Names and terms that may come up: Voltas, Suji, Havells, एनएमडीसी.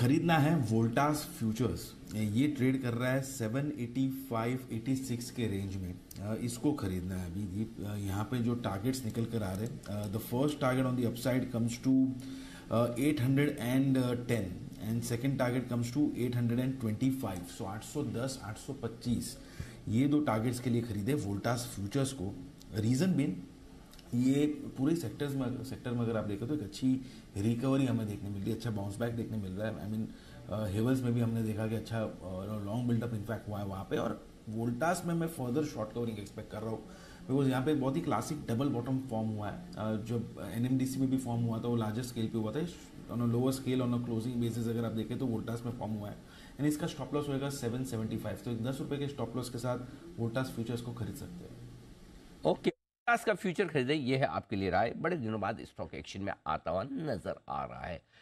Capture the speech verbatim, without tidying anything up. खरीदना है वोल्टास फ्यूचर्स, ये ट्रेड कर रहा है seven eighty five eighty six के रेंज में, इसको खरीदना है अभी। यहाँ पे जो टारगेट्स निकल कर आ रहे हैं, the first target on the upside comes to eight hundred and ten and second target comes to eight hundred and twenty five, so आठ सौ दस आठ सौ पच्चीस, ये दो टारगेट्स के लिए खरीदे वोल्टास फ्यूचर्स को। रीज़न बिन ये पूरे सेक्टर्स में सेक्टर में अगर आप देखें तो एक अच्छी रिकवरी हमें देखने मिल रही है, अच्छा बाउंस बैक देखने मिल रहा है। आई मीन हेवल्स में भी हमने देखा कि अच्छा लॉन्ग बिल्डअप इनफैक्ट हुआ है वहाँ पे, और वोल्टास में मैं फर्दर शॉर्ट कवरिंग एक्सपेक्ट कर रहा हूँ, बिकॉज यहाँ पे बहुत ही क्लासिक डबल बॉटम फॉर्म हुआ है। जब एनएमडीसी में भी फॉर्म हुआ था वो लार्जर स्केल पे हुआ था, on a lower scale on a closing basis अगर आप देखें तो वोल्टास में फॉर्म हुआ है, यानी इसका स्टॉप लॉस होगा सेवन सेवेंटी फाइव, तो एक दस रुपये के स्टॉप लॉस के साथ वोल्टास फ्यूचर्स को खरीद सकते हैं। ओके, का फ्यूचर खरीदें, यह है आपके लिए राय। बड़े दिनों बाद स्टॉक एक्शन में आता हुआ नजर आ रहा है।